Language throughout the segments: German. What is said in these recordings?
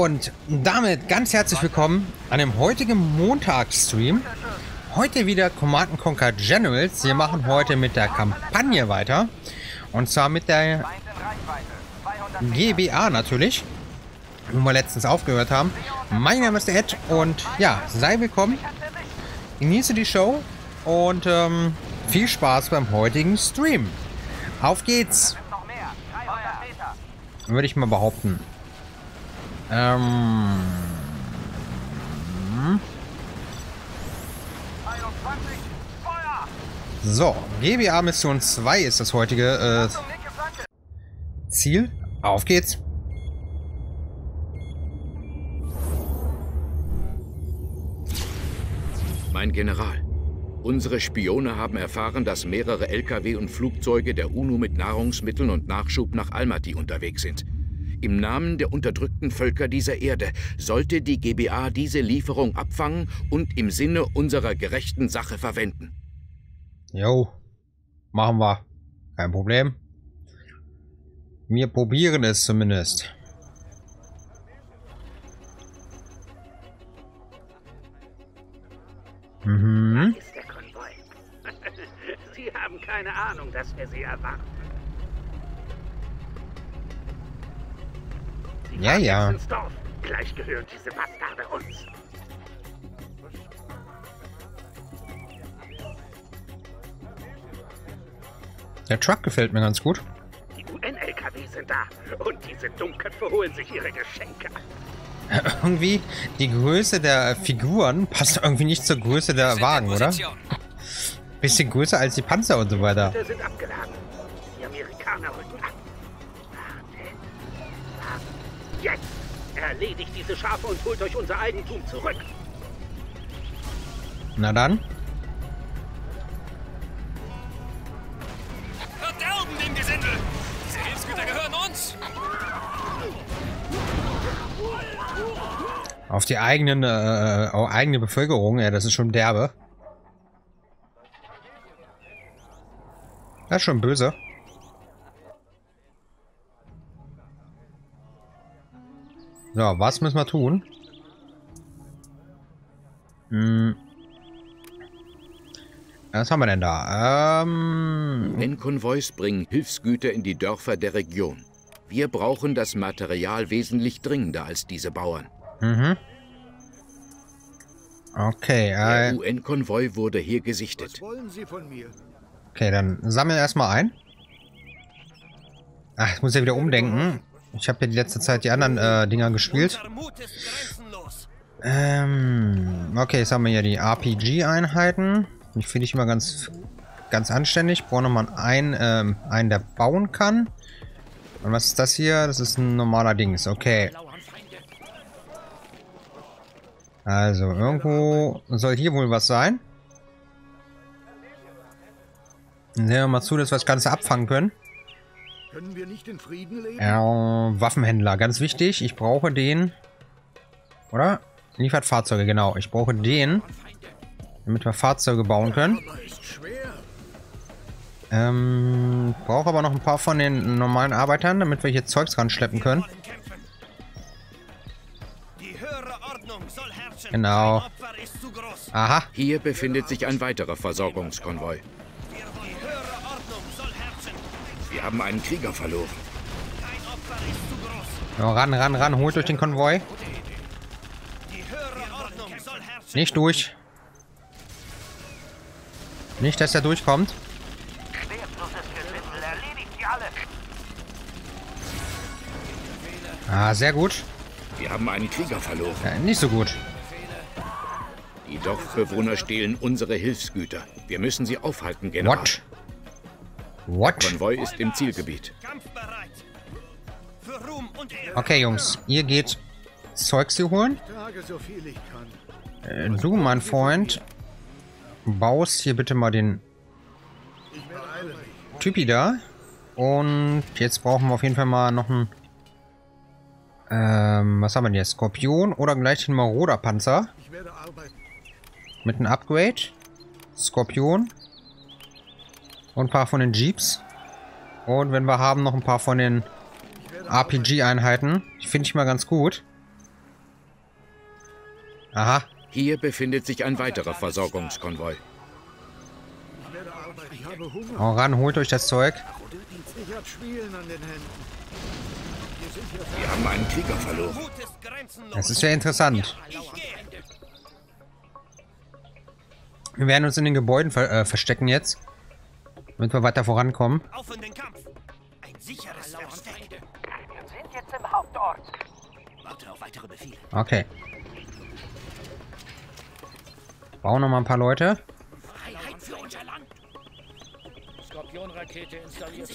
Und damit ganz herzlich willkommen an dem heutigen Montagsstream. Heute wieder Command & Conquer Generals. Wir machen heute mit der Kampagne weiter. Und zwar mit der GBA natürlich, wo wir letztens aufgehört haben. Mein Name ist Ed und ja, sei willkommen. Genieße die Show und viel Spaß beim heutigen Stream. Auf geht's! Würde ich mal behaupten. So, GBA Mission 2 ist das heutige Ziel. Auf geht's. Mein General, unsere Spione haben erfahren, dass mehrere LKW und Flugzeuge der UNO mit Nahrungsmitteln und Nachschub nach Almaty unterwegs sind. Im Namen der unterdrückten Völker dieser Erde sollte die GBA diese Lieferung abfangen und im Sinne unserer gerechten Sache verwenden. Jo, machen wir. Kein Problem. Wir probieren es zumindest. Mhm. Das ist der Konvoi. Sie haben keine Ahnung, dass wir sie erwarten. Ja, ja. Gleich gehören diese Bastarde uns. Der Truck gefällt mir ganz gut. Die UN-LKW sind da und diese Dummköpfe holen sich ihre Geschenke. Irgendwie die Größe der Figuren passt irgendwie nicht zur Größe der Wagen, oder? Bisschen größer als die Panzer und so weiter. Sind abgeladen. Die Amerikaner rücken ab. Jetzt! Erledigt diese Schafe und holt euch unser Eigentum zurück! Na dann? Verderben dem Gesindel! Diese Hilfsgüter gehören uns! Auf die eigene Bevölkerung, ja, das ist schon derbe. Das ist schon böse. So, was müssen wir tun? Hm. Was haben wir denn da? UN-Konvois bringen Hilfsgüter in die Dörfer der Region. Wir brauchen das Material wesentlich dringender als diese Bauern. Mhm. Okay, der UN-Konvoi wurde hier gesichtet. Was wollen Sie von mir? Okay, dann sammeln erstmal ein. Ach, ich muss ja wieder umdenken. Ich habe ja die letzte Zeit die anderen Dinger gespielt. Okay, jetzt haben wir hier die RPG-Einheiten. Die finde ich immer ganz anständig. Brauche nochmal einen, der bauen kann. Und was ist das hier? Das ist ein normaler Dings. Okay. Also, irgendwo soll hier wohl was sein. Dann sehen wir mal zu, dass wir das Ganze abfangen können. Können wir nicht in Frieden leben? Waffenhändler, ganz wichtig. Ich brauche den. Oder? Liefert Fahrzeuge, genau. Ich brauche den. Damit wir Fahrzeuge bauen können. Brauche aber noch ein paar von den normalen Arbeitern, damit wir hier Zeugs ranschleppen können. Genau. Aha. Hier befindet sich ein weiterer Versorgungskonvoi. Wir haben einen Krieger verloren. Ja, ran, holt durch den Konvoi. Nicht durch. Nicht, dass er durchkommt. Ah, sehr gut. Wir haben einen Krieger verloren. Ja, nicht so gut. Die Dorfbewohner stehlen unsere Hilfsgüter. Wir müssen sie aufhalten, General. What? What? Der Konvoi ist im Zielgebiet. Okay, Jungs, ihr geht Zeugs hier holen. Du, mein Freund, baust hier bitte mal den Typi da. Und jetzt brauchen wir auf jeden Fall mal noch einen... was haben wir denn jetzt? Skorpion oder gleich den Marauderpanzer. Mit einem Upgrade. Skorpion. Und ein paar von den Jeeps. Und wenn wir haben, noch ein paar von den RPG-Einheiten. Die finde ich mal ganz gut. Aha. Hier befindet sich ein weiterer Versorgungskonvoi. Hau ran, holt euch das Zeug. Ich hab Schwielen an den Händen. Wir haben einen Krieger verloren. Das ist ja interessant. Wir werden uns in den Gebäuden verstecken jetzt. Damit wir weiter vorankommen. Auf in den Kampf. Ein sicheres Versteck. Wir sind jetzt im Hauptort. Warte auf weitere Befehle. Okay. Bauen noch mal ein paar Leute. Freiheit für unser Land. Skorpionrakete installiert.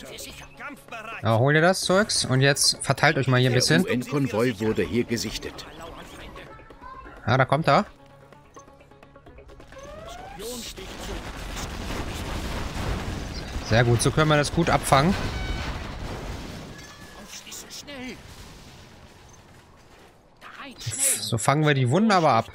Ja, hol dir das Zeugs und jetzt verteilt euch mal hier ein bisschen. Der UN-Konvoi wurde hier gesichtet. Ah, da kommt er. Sehr gut, so können wir das gut abfangen. So fangen wir die wunderbar ab.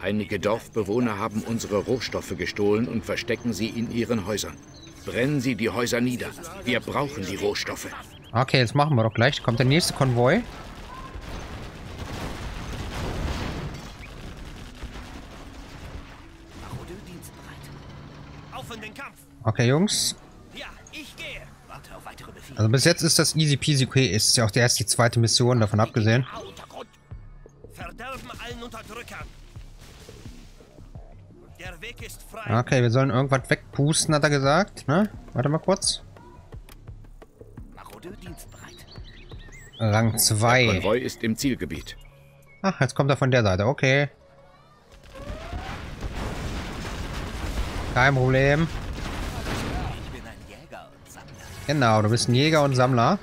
Einige Dorfbewohner haben unsere Rohstoffe gestohlen und verstecken sie in ihren Häusern. Brennen Sie die Häuser nieder. Wir brauchen die Rohstoffe. Okay, jetzt machen wir doch gleich. Kommt der nächste Konvoi. Okay, Jungs. Also bis jetzt ist das easy peasy. Okay, ist ja auch erst die zweite Mission, davon abgesehen. Okay, wir sollen irgendwas wegpusten, hat er gesagt. Ne? Warte mal kurz. Rang 2. Der Konvoi ist im Zielgebiet. Ach, jetzt kommt er von der Seite. Okay. Kein Problem. Genau, du bist ein Jäger und Sammler.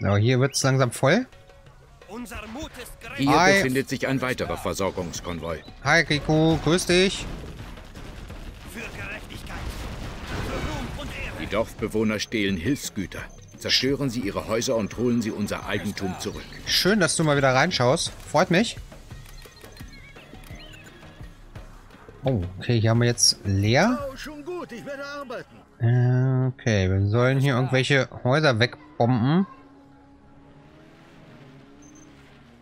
So, hier wird es langsam voll. Hier befindet sich ein weiterer Versorgungskonvoi. Hi Kiko, grüß dich. Die Dorfbewohner stehlen Hilfsgüter. Zerstören sie ihre Häuser und holen sie unser Eigentum zurück. Schön, dass du mal wieder reinschaust. Freut mich. Oh, okay, hier haben wir jetzt leer. Okay, wir sollen hier irgendwelche Häuser wegbomben.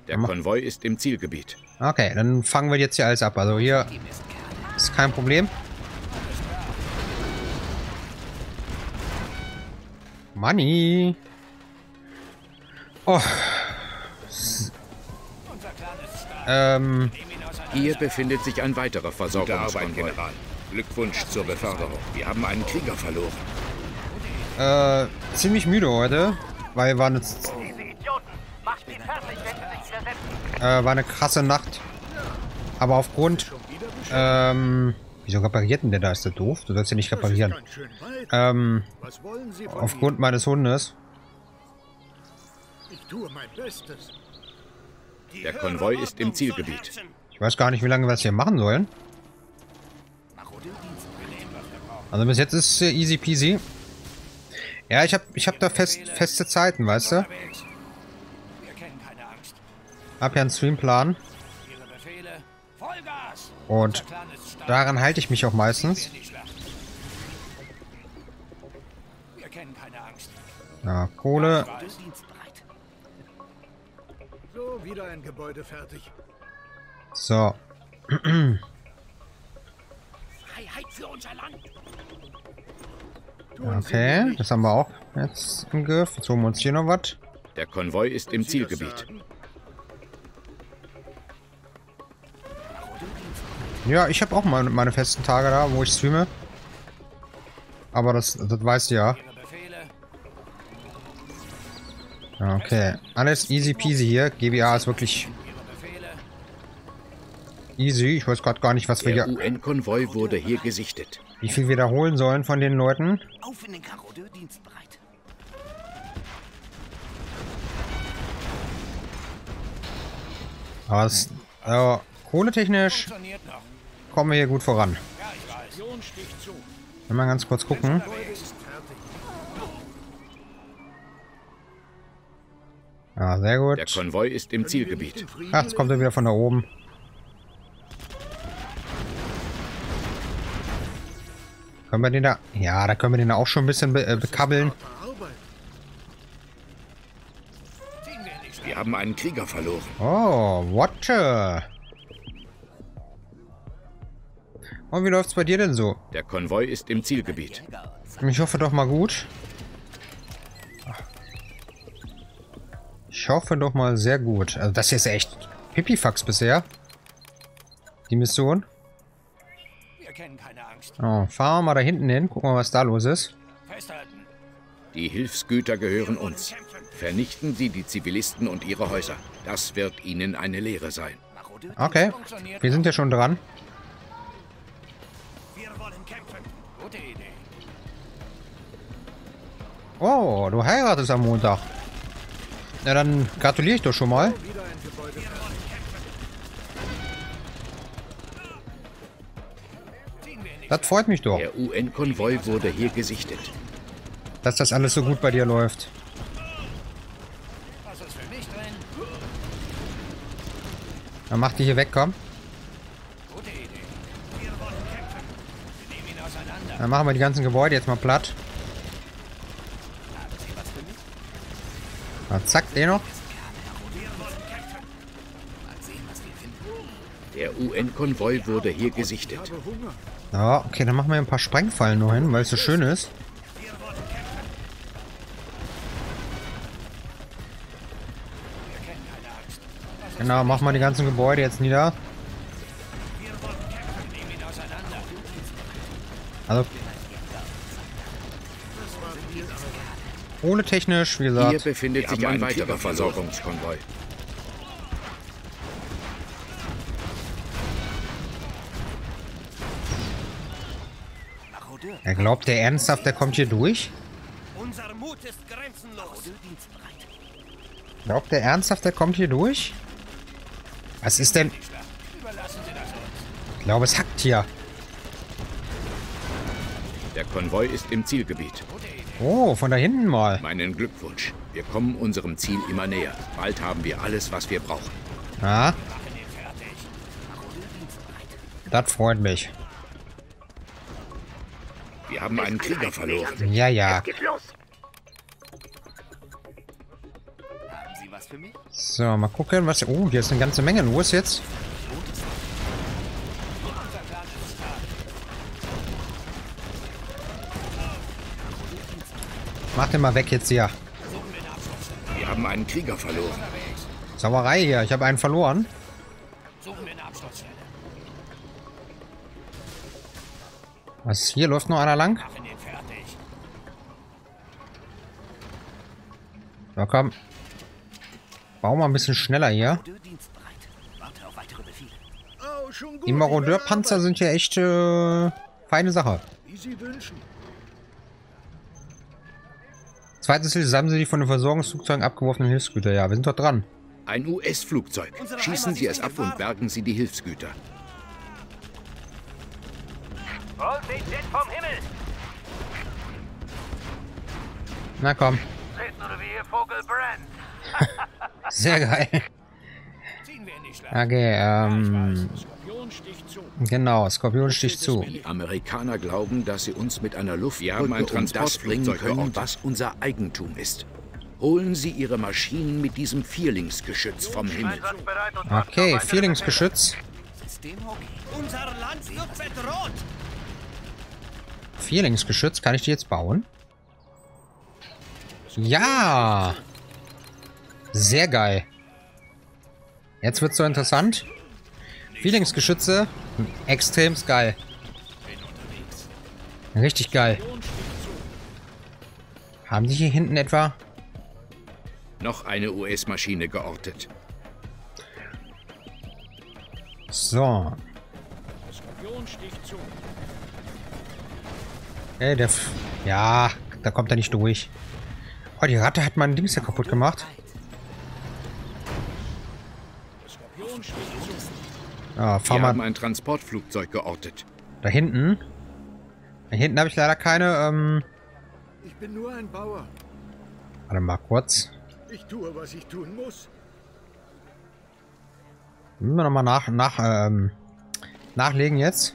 Der Konvoi ist im Zielgebiet. Okay, dann fangen wir jetzt hier alles ab. Also hier ist kein Problem. Money. Oh. Hier befindet sich ein weiterer Versorgungskonvoi. Glückwunsch zur Beförderung. Wir haben einen Krieger verloren. Ziemlich müde heute, weil wir jetzt... war eine krasse Nacht. Aber aufgrund... Wieso repariert denn der da? Ist der doof? Du sollst ja nicht reparieren. Aufgrund meines Hundes. Der Konvoi ist im Zielgebiet. Ich weiß gar nicht, wie lange wir das hier machen sollen. Also bis jetzt ist es easy peasy. Ja, ich hab da feste Zeiten, weißt du? Hab ja einen Streamplan. Und daran halte ich mich auch meistens. Na, Kohle. So, wieder ein Gebäude fertig. So. Okay, das haben wir auch jetzt im Griff. Jetzt holen wir uns hier noch was. Der Konvoi ist im Zielgebiet. Ja, ich habe auch meine festen Tage da, wo ich streame. Aber das weißt du ja. Okay, alles easy peasy hier. GBA ist wirklich... easy. Ich weiß gerade gar nicht, was wir hier... Der UN-Konvoi wurde hier gesichtet. Wie viel wir da holen sollen von den Leuten. Auf in den Karodeur, dienstbereit. Was? Kohletechnisch kommen wir hier gut voran. Wenn wir ganz kurz gucken. Ja, sehr gut. Der Konvoi ist im Zielgebiet. Ach, jetzt kommt er wieder von da oben. Können wir den da... Ja, da können wir den da auch schon ein bisschen bekabbeln. Wir haben einen Krieger verloren. Oh, Watcher. Und wie läuft's bei dir denn so? Der Konvoi ist im Zielgebiet. Ich hoffe doch mal gut. Ich hoffe doch mal sehr gut. Also das hier ist echt Pipifax bisher. Die Mission. Oh, fahren wir mal da hinten hin. Gucken wir mal, was da los ist. Die Hilfsgüter gehören uns. Vernichten Sie die Zivilisten und ihre Häuser. Das wird Ihnen eine Lehre sein. Okay, wir sind ja schon dran. Oh, du heiratest am Montag. Na dann gratuliere ich doch schon mal. Das freut mich doch. Der UN-Konvoi wurde hier gesichtet. Dass das alles so gut bei dir läuft. Dann mach die hier weg, komm. Dann machen wir die ganzen Gebäude jetzt mal platt. Na, zack, den noch. Der UN-Konvoi wurde hier gesichtet. Ja, okay, dann machen wir ein paar Sprengfallen noch hin, weil es so schön ist. Genau, mach mal die ganzen Gebäude jetzt nieder. Also. Ohne technisch, wie gesagt. Hier befindet sich ein weiterer Versorgungskonvoi. Er glaubt, der ernsthaft, der kommt hier durch? Unser Mut ist grenzenlos. Glaubt der ernsthaft, der kommt hier durch? Was ist denn? Ich glaube, es hackt hier. Der Konvoi ist im Zielgebiet. Oh, von da hinten mal. Meinen Glückwunsch. Wir kommen unserem Ziel immer näher. Bald haben wir alles, was wir brauchen. Ah. Das freut mich. Wir haben einen Krieger verloren. Ja, ja. So, mal gucken, was... Oh, hier ist eine ganze Menge los jetzt. Mach den mal weg jetzt hier. Wir haben einen Krieger verloren. Sauerei hier, ich habe einen verloren. Was, hier läuft noch einer lang? Na komm. Bau mal ein bisschen schneller hier. Die Marodeur-Panzer sind ja echt feine Sache. Zweitens sammeln sie die von den Versorgungsflugzeugen abgeworfenen Hilfsgüter. Ja, wir sind doch dran. Ein US-Flugzeug. Schießen Sie es ab und bergen Sie die Hilfsgüter. Vom Himmel. Na komm. Sehr geil. Okay, genau, Skorpion sticht zu. Die Amerikaner glauben, dass sie uns mit einer Luftbrücke und das bringen können, was unser Eigentum ist. Holen Sie Ihre Maschinen mit diesem Vierlingsgeschütz vom Himmel. Okay, Vierlingsgeschütz. Unser Land wird bedroht. Vierlingsgeschütz, kann ich die jetzt bauen? Ja! Sehr geil. Jetzt wird's so interessant. Vierlingsgeschütze, extrem geil. Richtig geil. Haben die hier hinten etwa? Noch eine US-Maschine geortet. So. Ey, der... Ja, da kommt er nicht durch. Oh, die Ratte hat mein Dings hier kaputt gemacht. Ah, fahr mal. Wir haben ein Transportflugzeug geortet. Da hinten? Da hinten habe ich leider keine, Ich bin nur ein Bauer. Warte mal kurz. Ich tue, was ich tun muss. Müssen wir nochmal nachlegen jetzt.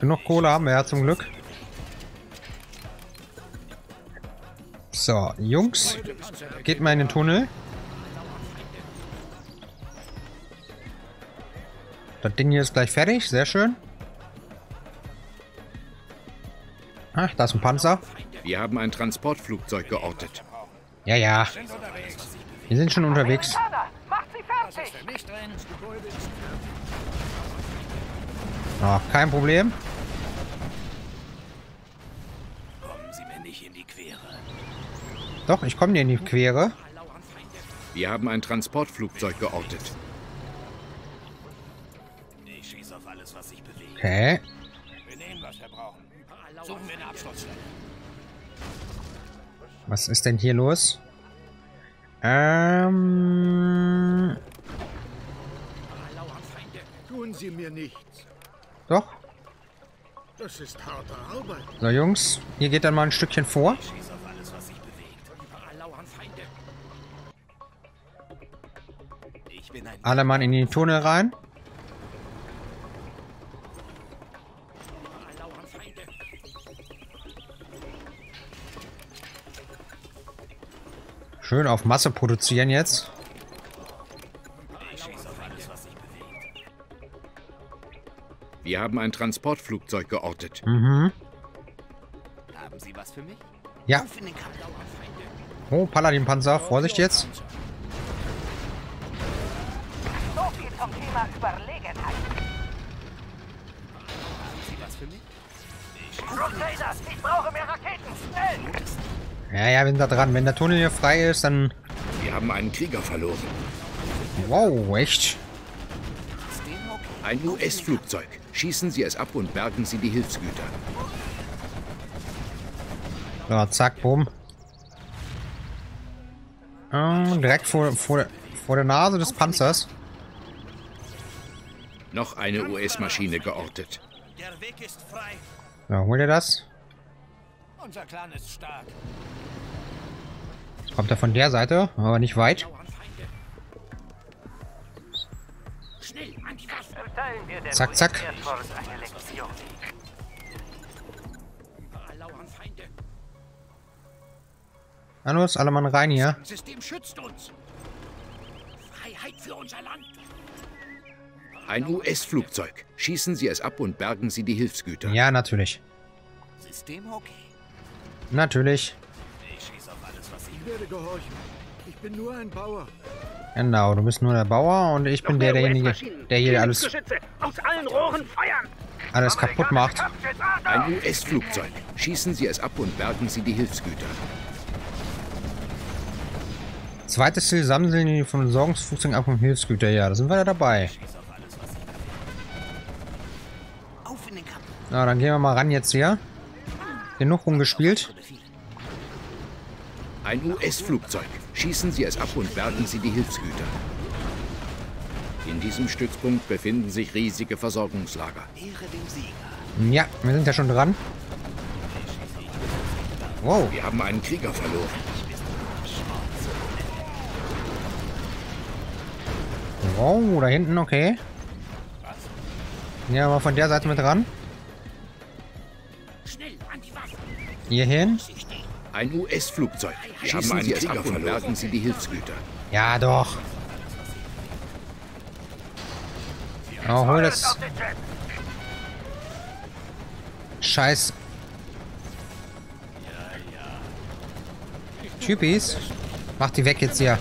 Genug Kohle haben wir ja zum Glück. So, Jungs, geht mal in den Tunnel. Das Ding hier ist gleich fertig, sehr schön. Ach, da ist ein Panzer. Wir haben ein Transportflugzeug geortet. Ja, ja. Wir sind schon unterwegs. Ach, kein Problem. Kommen Sie mir nicht in die Quere. Doch, ich komme dir in die Quere. Wir haben ein Transportflugzeug geortet. Ich schieße auf alles, was sich bewegt. Okay. Wir nehmen, was wir brauchen. Suchen wir eine Absturzstelle. Was ist denn hier los? Tun Sie mir nichts. Doch. Das ist harte Arbeit. So, Jungs, hier geht dann mal ein Stückchen vor. Ich schieße auf alles, was sich bewegt. Überall lauern Feinde. Ich bin ein Alle Mann in den Tunnel rein. Überall lauern Feinde. Schön auf Masse produzieren jetzt. Wir haben ein Transportflugzeug geortet. Mhm. Haben Sie was für mich? Ja. Oh, Paladin-Panzer. Vorsicht jetzt. So viel zum Thema Überlegenheit. Haben Sie was für mich? Ich brauche mehr Raketen. Schnell! Ja, wenn da dran. Wenn der Tunnel hier frei ist, dann... Wir haben einen Krieger verloren. Wow, echt? Ein US-Flugzeug. Schießen Sie es ab und bergen Sie die Hilfsgüter. So, zack, bumm. Direkt vor der Nase des Panzers. Noch eine US-Maschine geortet. Der Weg ist frei. So, hol dir das. Unser Clan ist stark. Jetzt kommt er von der Seite, aber nicht weit. Zack, zack. Los, alle Mann rein hier. Ein US-Flugzeug. Schießen Sie es ab und bergen Sie die Hilfsgüter. Ja, natürlich. Natürlich. Ich werde gehorchen. Ich bin nur ein Bauer. Genau, du bist nur der Bauer und ich bin derjenige, der hier alles, kaputt macht. Ein US-Flugzeug. Schießen Sie es ab und bergen Sie die Hilfsgüter. Zweites Ziel, sammeln Sie von Versorgungsflugzeugen ab und Hilfsgüter. Ja, da sind wir ja dabei. Na, dann gehen wir mal ran jetzt hier. Genug rumgespielt. Ein US-Flugzeug. Schießen Sie es ab und bergen Sie die Hilfsgüter. In diesem Stützpunkt befinden sich riesige Versorgungslager. Ja, wir sind ja schon dran. Wow. Wir haben einen Krieger verloren. Wow, da hinten, okay. Ja, aber von der Seite mit dran. Hierhin. Ein US-Flugzeug. Schießen Sie es ab und bergen Sie die Hilfsgüter. Ja, doch. Oh, hol das. Scheiß. Typis. Mach die weg jetzt hier.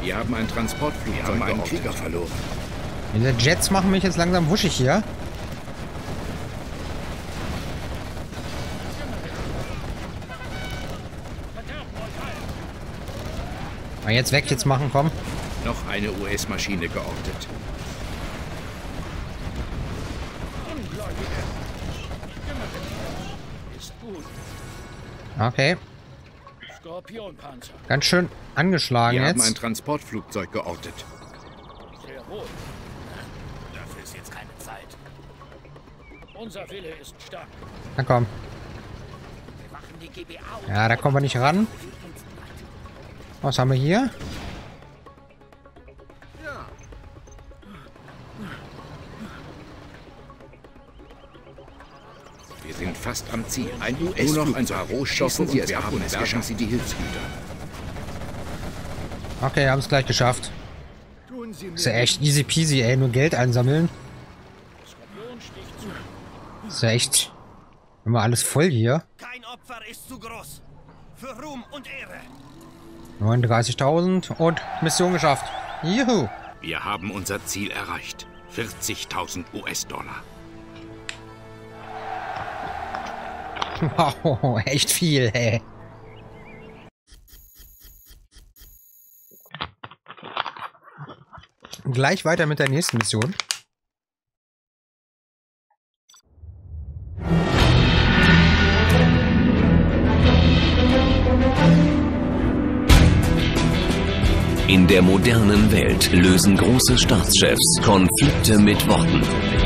Wir haben ein Transportflugzeug. Wir haben einen Krieger verloren. Diese Jets machen mich jetzt langsam wuschig hier. Aber jetzt weg, jetzt machen, komm. Noch eine US-Maschine geortet. Okay. Ganz schön angeschlagen jetzt. Wir haben ein Transportflugzeug geortet. Unser Wille ist stark. Na komm. Ja, da kommen wir nicht ran. Was haben wir hier? Wir sind fast am Ziel. Ein US-Flugzeug. Nur noch ein paar Rohstoffe und wir haben es geschafft. Sie die Hilfsgüter. Okay, haben es gleich geschafft. Ist ja echt easy peasy, ey. Nur Geld einsammeln. Ist ja echt immer alles voll hier. Kein Opfer ist zu groß. Für Ruhm und Ehre. 39.000 und Mission geschafft. Juhu. Wir haben unser Ziel erreicht. 40.000 US-Dollar. Wow, echt viel, hey. Gleich weiter mit der nächsten Mission. In der modernen Welt lösen große Staatschefs Konflikte mit Worten.